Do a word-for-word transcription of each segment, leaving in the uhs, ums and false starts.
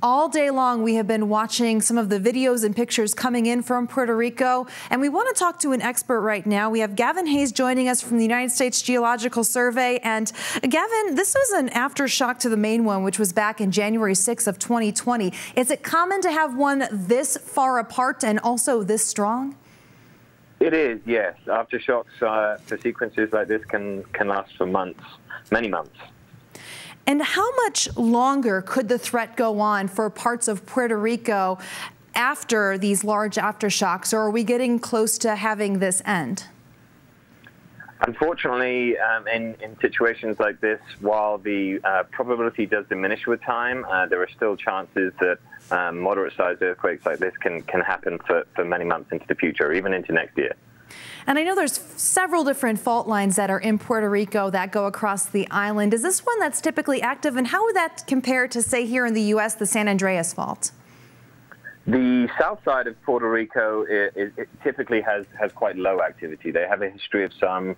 All day long, we have been watching some of the videos and pictures coming in from Puerto Rico, and we want to talk to an expert right now. We have Gavin Hayes joining us from the United States Geological Survey. And Gavin, this was an aftershock to the main one, which was back in January sixth of twenty twenty. Is it common to have one this far apart and also this strong? It is, yes. Aftershocks uh, for sequences like this can, can last for months, many months. And how much longer could the threat go on for parts of Puerto Rico after these large aftershocks, or are we getting close to having this end? Unfortunately, um, in, in situations like this, while the uh, probability does diminish with time, uh, there are still chances that um, moderate-sized earthquakes like this can, can happen for, for many months into the future, even into next year. And I know there's several different fault lines that are in Puerto Rico that go across the island. Is this one that's typically active, and how would that compare to, say, here in the U S, the San Andreas Fault? The south side of Puerto Rico it, it, it typically has, has quite low activity. They have a history of some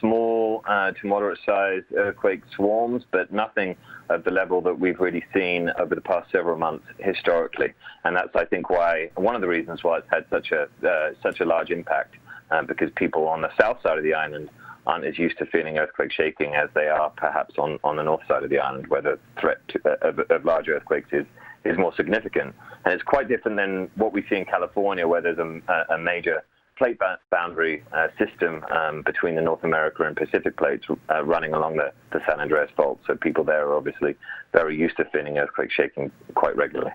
small uh, to moderate-sized earthquake swarms, but nothing of the level that we've really seen over the past several months historically. And that's, I think, why one of the reasons why it's had such a uh, such a large impact, uh, because people on the south side of the island aren't as used to feeling earthquake shaking as they are perhaps on, on the north side of the island, where the threat to, uh, of, of large earthquakes is is more significant. And it's quite different than what we see in California, where there's a, a major plate boundary uh, system um, between the North America and Pacific plates uh, running along the, the San Andreas Fault. So people there are obviously very used to feeling earthquake shaking quite regularly.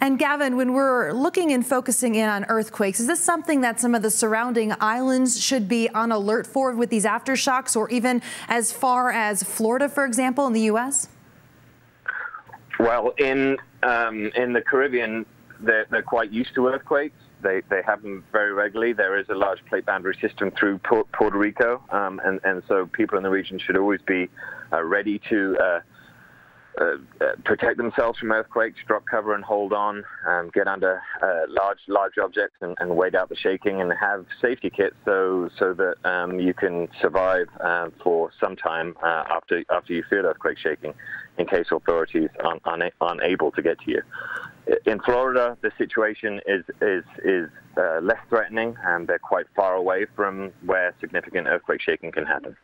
And Gavin, when we're looking and focusing in on earthquakes, is this something that some of the surrounding islands should be on alert for with these aftershocks, or even as far as Florida, for example, in the U S? Well, in um, in the Caribbean, they're, they're quite used to earthquakes. They, they have them very regularly. There is a large plate boundary system through Puerto Rico, um, and, and so people in the region should always be uh, ready to uh, uh, uh, protect themselves from earthquakes, drop cover and hold on, um, get under uh, large large objects and, and wait out the shaking, and have safety kits so so that um, you can survive uh, for some time uh, after after you feel earthquake shaking, in case authorities aren't, aren't, aren't able to get to you. In Florida, the situation is is is uh, less threatening, and they're quite far away from where significant earthquake shaking can happen.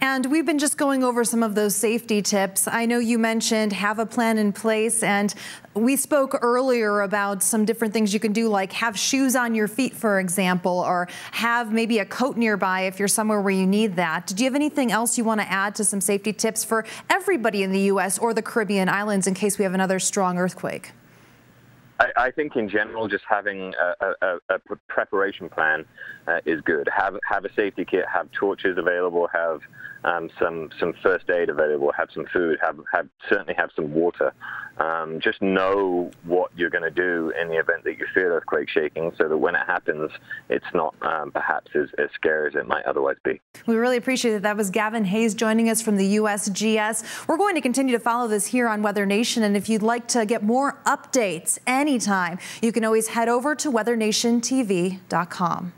And we've been just going over some of those safety tips. I know you mentioned have a plan in place, and we spoke earlier about some different things you can do, like have shoes on your feet, for example, or have maybe a coat nearby if you're somewhere where you need that. Do you have anything else you want to add to some safety tips for everybody in the U S or the Caribbean islands in case we have another strong earthquake? I, I think in general, just having a, a, a preparation plan uh, is good. Have have a safety kit, have torches available, have um, some some first aid available, have some food, have have certainly have some water. Um, just know what you're going to do in the event that you feel earthquake shaking, so that when it happens, it's not um, perhaps as, as scary as it might otherwise be. We really appreciate it. That was Gavin Hayes joining us from the U S G S. We're going to continue to follow this here on Weather Nation, and if you'd like to get more updates anytime, you can always head over to weather nation t v dot com.